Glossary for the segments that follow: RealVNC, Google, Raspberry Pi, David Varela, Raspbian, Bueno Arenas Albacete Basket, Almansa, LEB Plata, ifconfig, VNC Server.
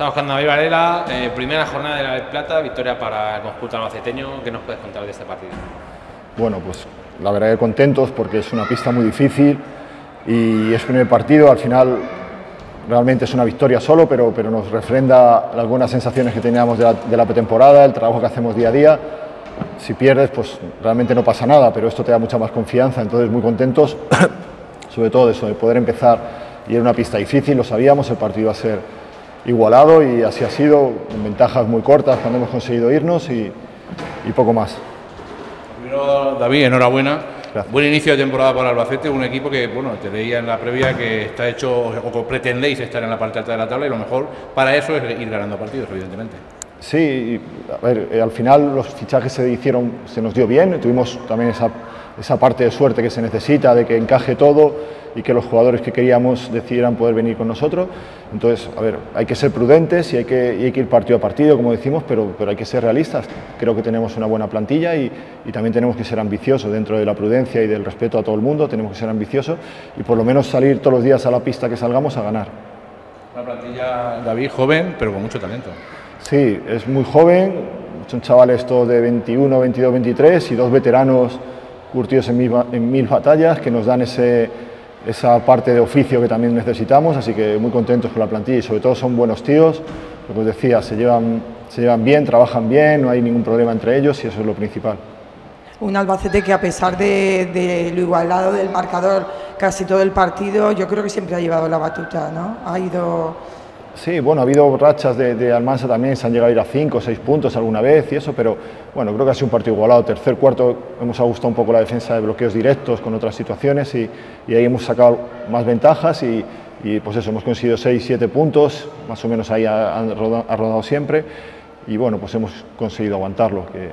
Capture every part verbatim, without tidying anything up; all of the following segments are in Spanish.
Estamos buscando a David Varela, eh, primera jornada de la L E B Plata, victoria para el conjunto albaceteño. ¿Qué nos puedes contar de este partido? Bueno, pues la verdad que contentos porque es una pista muy difícil y es primer partido. Al final realmente es una victoria solo, pero, pero nos refrenda las buenas sensaciones que teníamos de la, de la pretemporada, el trabajo que hacemos día a día. Si pierdes, pues realmente no pasa nada, pero esto te da mucha más confianza, entonces muy contentos, sobre todo de eso, de poder empezar. Y era una pista difícil, lo sabíamos, el partido iba a ser igualado y así ha sido, con ventajas muy cortas cuando hemos conseguido irnos y, y poco más. Primero, David, enhorabuena. Gracias. Buen inicio de temporada para Albacete, un equipo que, bueno, te leía en la previa que está hecho, o pretendéis estar en la parte alta de la tabla, y lo mejor para eso es ir ganando partidos, evidentemente. Sí, a ver, al final los fichajes se hicieron, se nos dio bien, tuvimos también esa, esa parte de suerte que se necesita, de que encaje todo y que los jugadores que queríamos decidieran poder venir con nosotros. Entonces, a ver, hay que ser prudentes y hay que, y hay que ir partido a partido, como decimos, pero, pero hay que ser realistas. Creo que tenemos una buena plantilla y, y también tenemos que ser ambiciosos dentro de la prudencia y del respeto a todo el mundo. Tenemos que ser ambiciosos y por lo menos salir todos los días a la pista que salgamos a ganar. Una plantilla, David, joven, pero con mucho talento. Sí, es muy joven, son chavales todos de veintiuno, veintidós, veintitrés y dos veteranos curtidos en mil, en mil batallas que nos dan ese, esa parte de oficio que también necesitamos, así que muy contentos con la plantilla y sobre todo son buenos tíos, lo que os decía, se llevan, se llevan bien, trabajan bien, no hay ningún problema entre ellos y eso es lo principal. Un Albacete que a pesar de, de lo igualado del marcador casi todo el partido, yo creo que siempre ha llevado la batuta, ¿no? Ha ido... Sí, bueno, ha habido rachas de, de Almansa también, se han llegado a ir a cinco o seis puntos alguna vez y eso, pero bueno, creo que ha sido un partido igualado. Tercer, cuarto, hemos ajustado un poco la defensa de bloqueos directos con otras situaciones y, y ahí hemos sacado más ventajas y, y pues eso, hemos conseguido seis, siete puntos, más o menos ahí ha, ha, rodado, ha rodado siempre y bueno, pues hemos conseguido aguantarlo, que,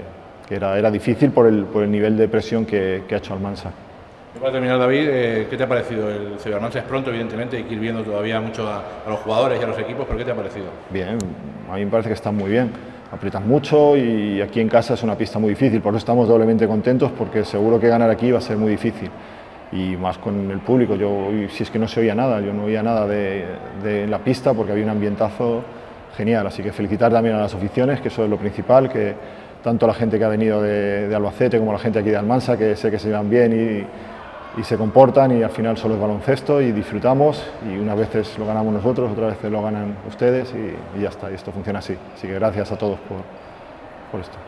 que era, era difícil por el, por el nivel de presión que, que ha hecho Almansa. Para terminar, David, eh, ¿qué te ha parecido el Almansa? Es pronto, evidentemente, hay que ir viendo todavía mucho a, a los jugadores y a los equipos, pero ¿qué te ha parecido? Bien, a mí me parece que están muy bien, aprietan mucho y aquí en casa es una pista muy difícil, por eso estamos doblemente contentos porque seguro que ganar aquí va a ser muy difícil y más con el público. Yo, si es que no se oía nada, yo no oía nada de, de la pista porque había un ambientazo genial, así que felicitar también a las aficiones, que eso es lo principal, que tanto la gente que ha venido de, de Albacete como la gente aquí de Almansa, que sé que se llevan bien y y se comportan y al final solo es baloncesto y disfrutamos y unas veces lo ganamos nosotros, otras veces lo ganan ustedes y, y ya está, y esto funciona así. Así que gracias a todos por, por esto.